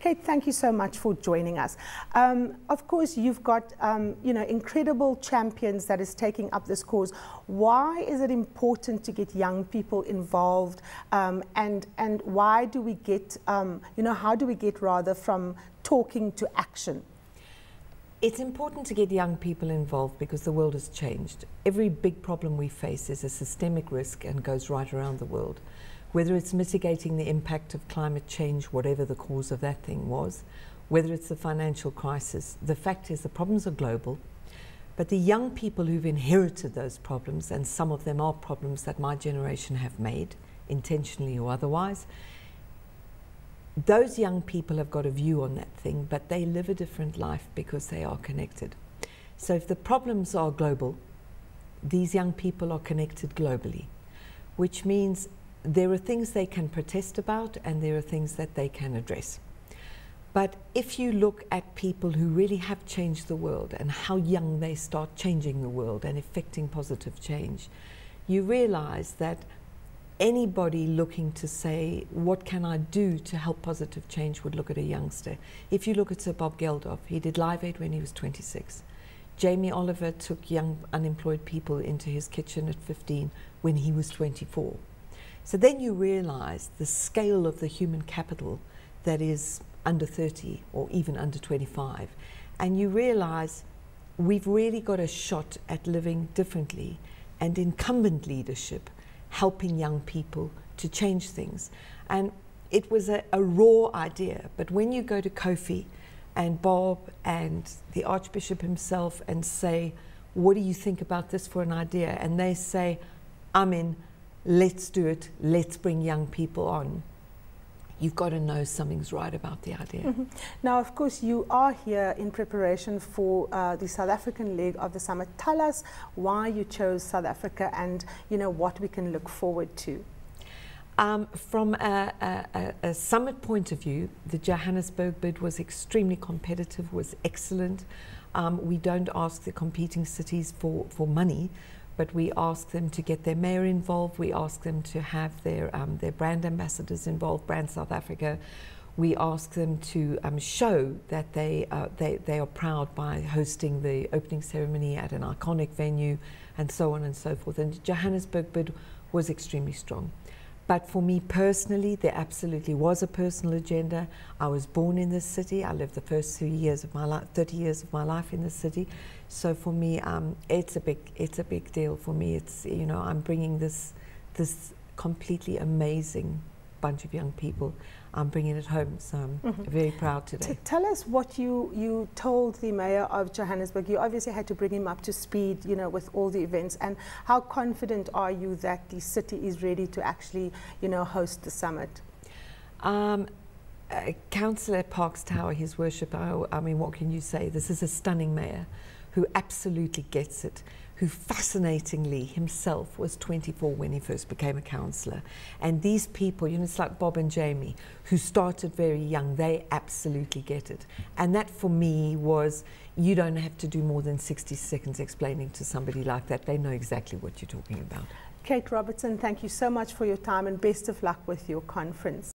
Kate, thank you so much for joining us. Of course, you've got incredible champions that is taking up this cause. Why is it important to get young people involved, and why do we get how do we get rather from talking to action? It's important to get young people involved because the world has changed. Every big problem we face is a systemic risk and goes right around the world. Whether it's mitigating the impact of climate change, whatever the cause of that thing was, whether it's the financial crisis, the fact is the problems are global. But the young people who've inherited those problems, and some of them are problems that my generation have made, intentionally or otherwise, those young people have got a view on that thing, but they live a different life because they are connected. So if the problems are global, these young people are connected globally, which means there are things they can protest about and there are things that they can address. But if you look at people who really have changed the world and how young they start changing the world and effecting positive change, you realize that anybody looking to say, what can I do to help positive change, would look at a youngster. If you look at Sir Bob Geldof, he did Live Aid when he was 26. Jamie Oliver took young unemployed people into his kitchen at 15 when he was 24. So then you realize the scale of the human capital that is under 30 or even under 25. And you realize we've really got a shot at living differently, and incumbent leadership helping young people to change things. And it was a raw idea, but when you go to Kofi and Bob and the Archbishop himself and say, what do you think about this for an idea? And they say, I'm in. Let's do it, let's bring young people on. You've got to know something's right about the idea. Mm-hmm. Now, of course, you are here in preparation for the South African leg of the summit. Tell us why you chose South Africa and, you know, what we can look forward to. From a summit point of view, the Johannesburg bid was extremely competitive, was excellent. We don't ask the competing cities for money, but we ask them to get their mayor involved, we ask them to have their brand ambassadors involved, Brand South Africa. We ask them to show that they are proud by hosting the opening ceremony at an iconic venue, and so on and so forth. And the Johannesburg bid was extremely strong. But for me personally, there absolutely was a personal agenda. I was born in this city. I lived the first 3 years of my life, 30 years of my life in the city. So for me, it's a big deal for me. It's, you know, I'm bringing this completely amazing bunch of young people. I'm bringing it home, so I'm very proud today. Tell us what you told the mayor of Johannesburg. You obviously had to bring him up to speed, you know, with all the events. And how confident are you that the city is ready to actually, you know, host the summit? Councillor Parks Tower, His Worship, I mean, what can you say? This is a stunning mayor who absolutely gets it, who fascinatingly himself was 24 when he first became a councillor. And these people, you know, it's like Bob and Jamie, who started very young, they absolutely get it. And that for me was, you don't have to do more than 60 seconds explaining to somebody like that. They know exactly what you're talking about. Kate Robertson, thank you so much for your time, and best of luck with your conference.